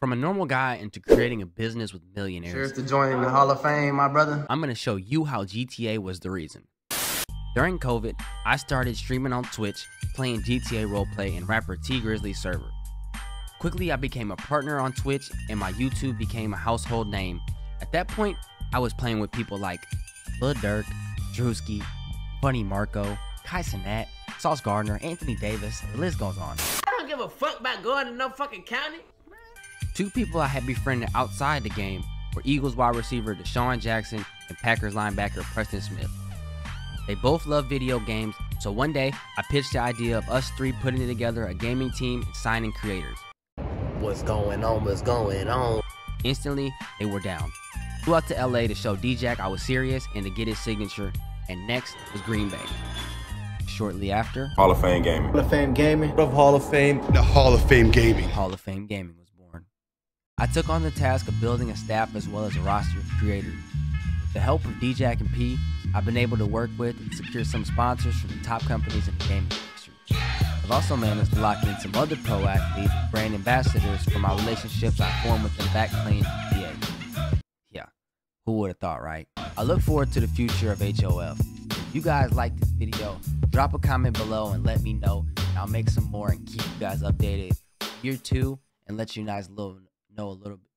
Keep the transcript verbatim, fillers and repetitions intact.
From a normal guy into creating a business with millionaires. Cheers to joining the Hall of Fame, my brother. I'm gonna show you how G T A was the reason. During COVID, I started streaming on Twitch, playing G T A roleplay in rapper Tee Grizzley's server. Quickly, I became a partner on Twitch and my YouTube became a household name. At that point, I was playing with people like Lil Durk, Drewski, Funny Marco, Kysonette, Sauce Gardner, Anthony Davis, the list goes on. I don't give a fuck about going to no fucking county. Two people I had befriended outside the game were Eagles wide receiver DeSean Jackson and Packers linebacker Preston Smith. They both love video games, so one day I pitched the idea of us three putting together a gaming team and signing creators. What's going on? What's going on? Instantly, they were down. Flew out to L A to show D-Jack I was serious and to get his signature, and next was Green Bay. Shortly after, Hall of Fame Gaming. Hall of Fame Gaming. Of Hall of Fame. The Hall of Fame Gaming. Hall of Fame Gaming was born. I took on the task of building a staff as well as a roster of creators. With the help of D-Jack and P, I've been able to work with and secure some sponsors from the top companies in the gaming industry. I've also managed to lock in some other pro athletes and brand ambassadors for my relationships I formed with them back playing G T A. Yeah, who would have thought, right? I look forward to the future of H O F. If you guys like this video, drop a comment below and let me know. And I'll make some more and keep you guys updated year two and let you guys know a little bit